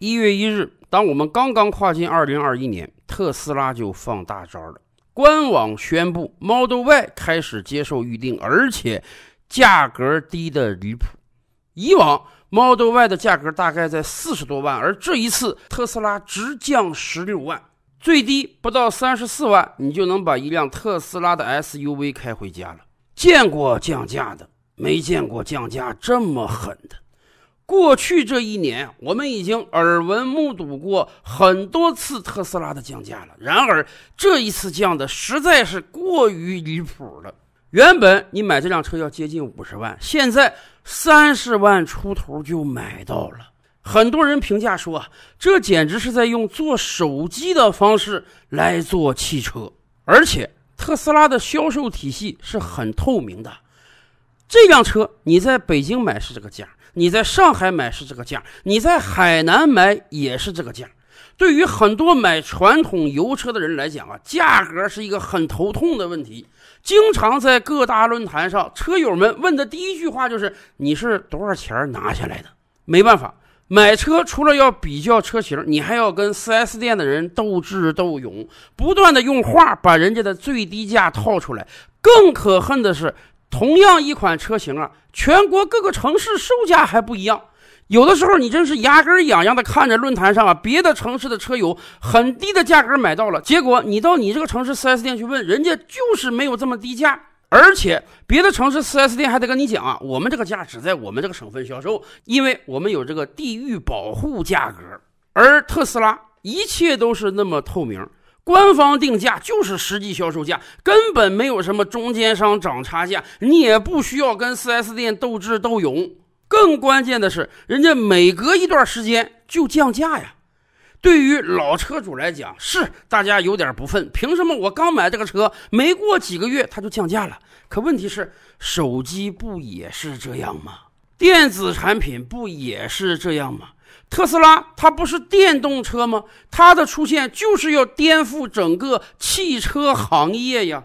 1月1日，当我们刚刚跨进2021年，特斯拉就放大招了，官网宣布 Model Y 开始接受预定，而且价格低得离谱。以往 Model Y 的价格大概在40多万，而这一次特斯拉直降16万，最低不到34万，你就能把一辆特斯拉的 SUV 开回家了。见过降价的，没见过降价这么狠的。过去这一年，我们已经耳闻目睹过很多次特斯拉的降价了，然而这一次降的实在是过于离谱了。原本你买这辆车要接近50万，现在30万出头就买到了。很多人评价说，这简直是在用做手机的方式来做汽车。而且特斯拉的销售体系是很透明的，这辆车你在北京买是这个价，你在上海买是这个价，你在海南买也是这个价。对于很多买传统油车的人来讲啊，价格是一个很头痛的问题。经常在各大论坛上，车友们问的第一句话就是你是多少钱拿下来的。没办法，买车除了要比较车型，你还要跟 4S 店的人斗智斗勇，不断的用话把人家的最低价套出来。更可恨的是，同样一款车型啊，全国各个城市售价还不一样。有的时候你真是牙根痒痒的看着论坛上啊，别的城市的车友很低的价格买到了，结果你到你这个城市 4S 店去问，人家就是没有这么低价。而且别的城市 4S 店还得跟你讲啊，我们这个价只在我们这个省份销售，因为我们有这个地域保护价格。而特斯拉一切都是那么透明，官方定价就是实际销售价，根本没有什么中间商涨差价，你也不需要跟 4S 店斗智斗勇。更关键的是，人家每隔一段时间就降价呀。对于老车主来讲，是大家有点不忿，凭什么我刚买这个车没过几个月它就降价了？可问题是，手机不也是这样吗？电子产品不也是这样吗？特斯拉它不是电动车吗？它的出现就是要颠覆整个汽车行业呀。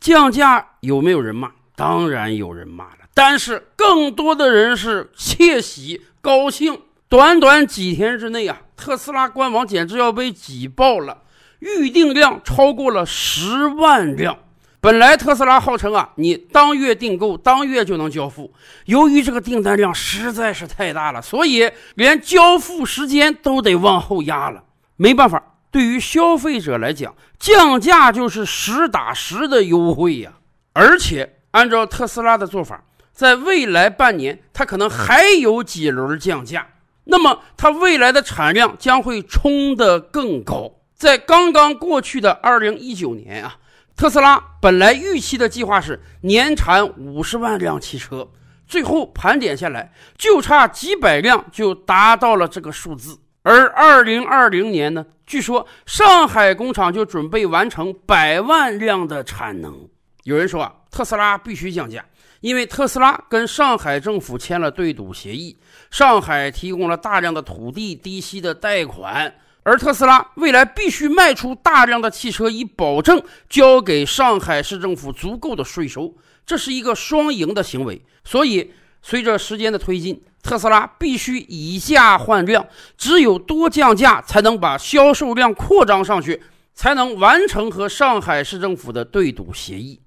降价有没有人骂？当然有人骂了，但是更多的人是窃喜高兴。短短几天之内啊，特斯拉官网简直要被挤爆了，预定量超过了10万辆。本来特斯拉号称啊，你当月订购当月就能交付，由于这个订单量实在是太大了，所以连交付时间都得往后压了。没办法，对于消费者来讲，降价就是实打实的优惠呀。而且按照特斯拉的做法，在未来半年它可能还有几轮降价，那么它未来的产量将会冲得更高。在刚刚过去的2019年啊，特斯拉本来预期的计划是年产50万辆汽车，最后盘点下来，就差几百辆就达到了这个数字。而2020年呢，据说上海工厂就准备完成100万辆的产能。有人说啊，特斯拉必须降价，因为特斯拉跟上海政府签了对赌协议，上海提供了大量的土地、低息的贷款。而特斯拉未来必须卖出大量的汽车，以保证交给上海市政府足够的税收，这是一个双赢的行为。所以随着时间的推进，特斯拉必须以价换量，只有多降价才能把销售量扩张上去，才能完成和上海市政府的对赌协议。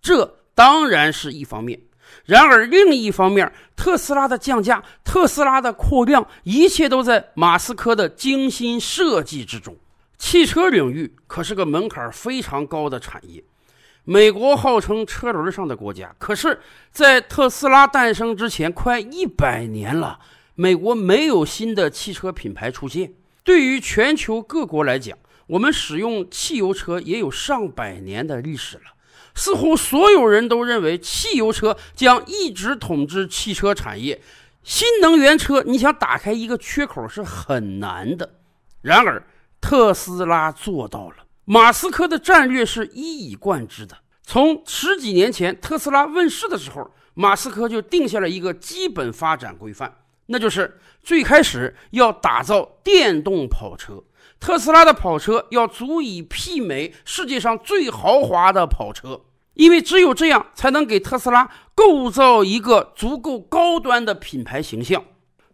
这当然是一方面，然而另一方面，特斯拉的降价，特斯拉的扩量，一切都在马斯克的精心设计之中。汽车领域可是个门槛非常高的产业，美国号称车轮上的国家，可是在特斯拉诞生之前快100年了，美国没有新的汽车品牌出现。对于全球各国来讲，我们使用汽油车也有上百年的历史了，似乎所有人都认为汽油车将一直统治汽车产业，新能源车你想打开一个缺口是很难的。然而特斯拉做到了，马斯克的战略是一以贯之的。从10几年前特斯拉问世的时候，马斯克就定下了一个基本发展规范，那就是最开始要打造电动跑车，特斯拉的跑车要足以媲美世界上最豪华的跑车，因为只有这样才能给特斯拉构造一个足够高端的品牌形象。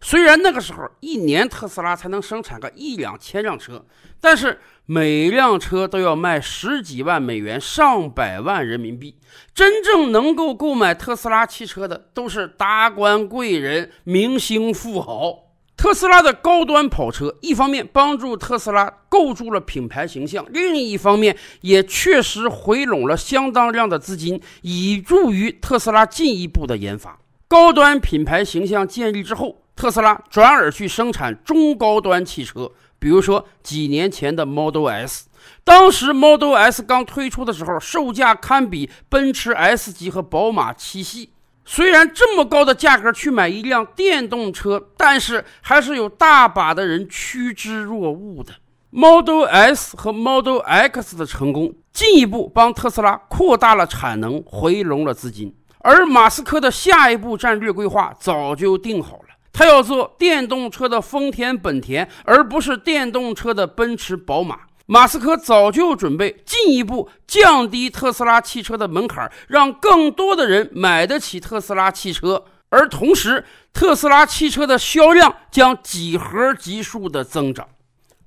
虽然那个时候一年特斯拉才能生产个1、2千辆车，但是每辆车都要卖10几万美元、上百万人民币。真正能够购买特斯拉汽车的都是达官贵人、明星富豪。特斯拉的高端跑车，一方面帮助特斯拉构筑了品牌形象，另一方面也确实回笼了相当量的资金，以助于特斯拉进一步的研发。高端品牌形象建立之后，特斯拉转而去生产中高端汽车，比如说几年前的 Model S。 当时 Model S 刚推出的时候，售价堪比奔驰 S 级和宝马7系。虽然这么高的价格去买一辆电动车，但是还是有大把的人趋之若鹜的。 Model S 和 Model X 的成功，进一步帮特斯拉扩大了产能，回笼了资金。而马斯克的下一步战略规划早就定好了，他要做电动车的丰田、本田，而不是电动车的奔驰、宝马。马斯克早就准备进一步降低特斯拉汽车的门槛，让更多的人买得起特斯拉汽车，而同时，特斯拉汽车的销量将几何级数的增长。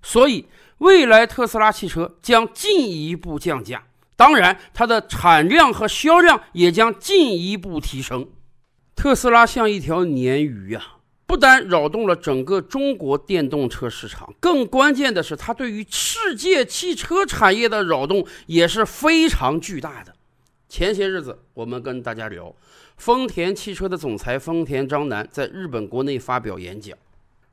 所以，未来特斯拉汽车将进一步降价，当然，它的产量和销量也将进一步提升。特斯拉像一条鲶鱼啊！不单扰动了整个中国电动车市场，更关键的是它对于世界汽车产业的扰动也是非常巨大的。前些日子我们跟大家聊，丰田汽车的总裁丰田章男在日本国内发表演讲，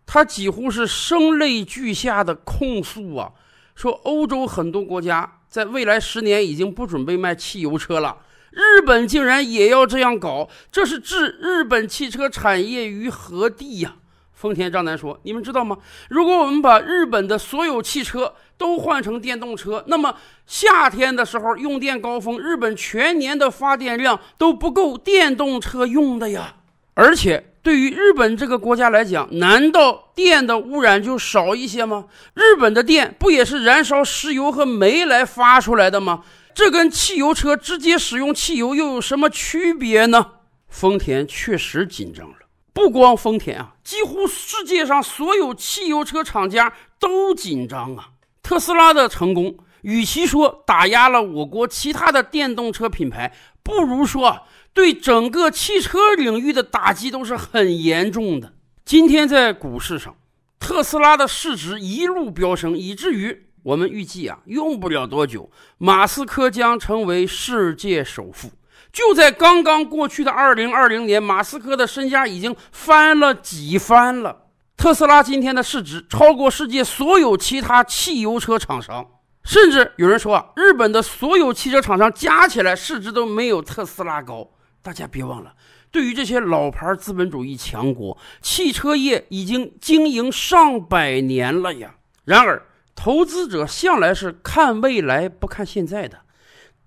他几乎是声泪俱下的控诉啊，说欧洲很多国家在未来10年已经不准备卖汽油车了，日本竟然也要这样搞，这是置日本汽车产业于何地呀？丰田章男说，你们知道吗？如果我们把日本的所有汽车都换成电动车，那么夏天的时候用电高峰，日本全年的发电量都不够电动车用的呀。而且对于日本这个国家来讲，难道电的污染就少一些吗？日本的电不也是燃烧石油和煤来发出来的吗？这跟汽油车直接使用汽油又有什么区别呢？丰田确实紧张了，不光丰田啊，几乎世界上所有汽油车厂家都紧张啊。特斯拉的成功，与其说打压了我国其他的电动车品牌，不如说对整个汽车领域的打击都是很严重的。今天在股市上，特斯拉的市值一路飙升，以至于我们预计啊，用不了多久，马斯克将成为世界首富。就在刚刚过去的2020年，马斯克的身家已经翻了几番了。特斯拉今天的市值超过世界所有其他汽油车厂商，甚至有人说啊，日本的所有汽车厂商加起来市值都没有特斯拉高。大家别忘了，对于这些老牌资本主义强国，汽车业已经经营上百年了呀。然而，投资者向来是看未来不看现在的，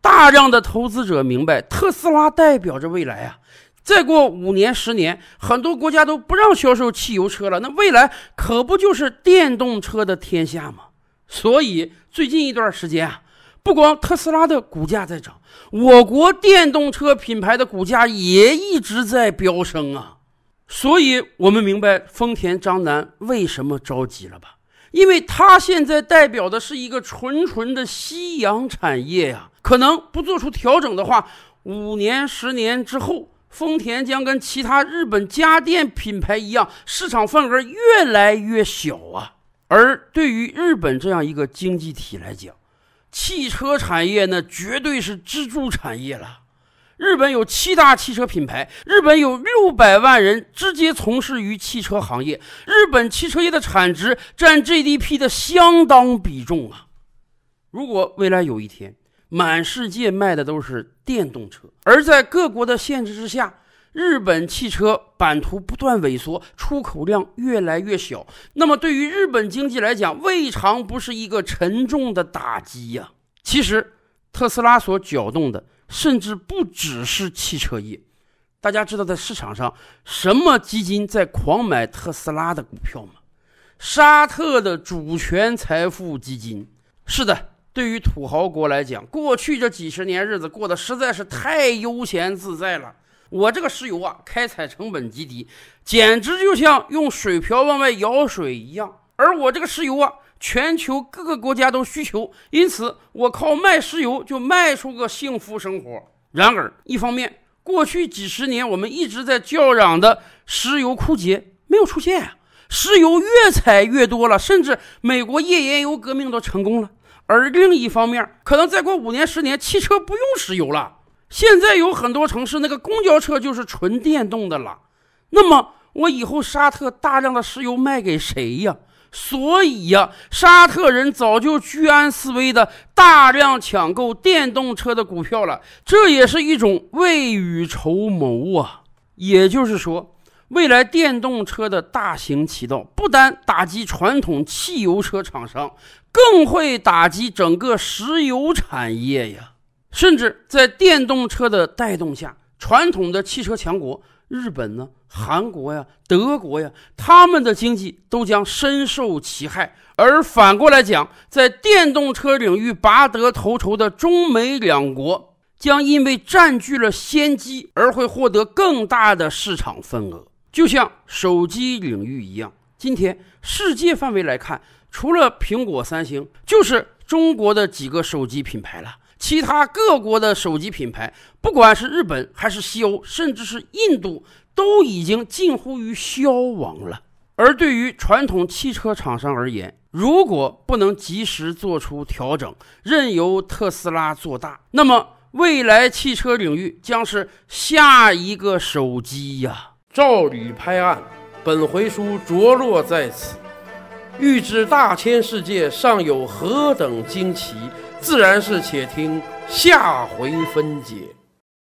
大量的投资者明白特斯拉代表着未来啊！再过5年10年，很多国家都不让销售汽油车了，那未来可不就是电动车的天下吗？所以最近一段时间啊，不光特斯拉的股价在涨，我国电动车品牌的股价也一直在飙升啊！所以我们明白丰田章男为什么着急了吧？因为他现在代表的是一个纯的夕阳产业呀，可能不做出调整的话，5年10年之后，丰田将跟其他日本家电品牌一样，市场份额越来越小啊。而对于日本这样一个经济体来讲，汽车产业呢，绝对是支柱产业了。日本有7大汽车品牌，日本有600万人直接从事于汽车行业，日本汽车业的产值占 GDP 的相当比重啊！如果未来有一天，满世界卖的都是电动车，而在各国的限制之下，日本汽车版图不断萎缩，出口量越来越小，那么对于日本经济来讲，未尝不是一个沉重的打击呀。其实，特斯拉所搅动的甚至不只是汽车业。大家知道在市场上什么基金在狂买特斯拉的股票吗？沙特的主权财富基金。是的，对于土豪国来讲，过去这几十年日子过得实在是太悠闲自在了。我这个石油啊，开采成本极低，简直就像用水瓢往外舀水一样。而我这个石油啊，全球各个国家都需求，因此我靠卖石油就卖出个幸福生活。然而，一方面，过去几十年我们一直在叫嚷的石油枯竭没有出现啊，石油越采越多了，甚至美国页岩油革命都成功了。而另一方面，可能再过5年10年，汽车不用石油了。现在有很多城市那个公交车就是纯电动的了，那么我以后沙特大量的石油卖给谁呀？所以呀，沙特人早就居安思危的大量抢购电动车的股票了，这也是一种未雨绸缪啊。也就是说，未来电动车的大行其道，不单打击传统汽油车厂商，更会打击整个石油产业呀。甚至在电动车的带动下，传统的汽车强国日本呢、韩国呀、德国呀，他们的经济都将深受其害。而反过来讲，在电动车领域拔得头筹的中美两国，将因为占据了先机而会获得更大的市场份额。就像手机领域一样，今天世界范围来看，除了苹果、三星，就是中国的几个手机品牌了。其他各国的手机品牌，不管是日本还是西欧，甚至是印度，都已经近乎于消亡了。而对于传统汽车厂商而言，如果不能及时做出调整，任由特斯拉做大，那么未来汽车领域将是下一个手机呀。照理拍案，本回书着落在此。欲知大千世界尚有何等惊奇，自然是且听下回分解。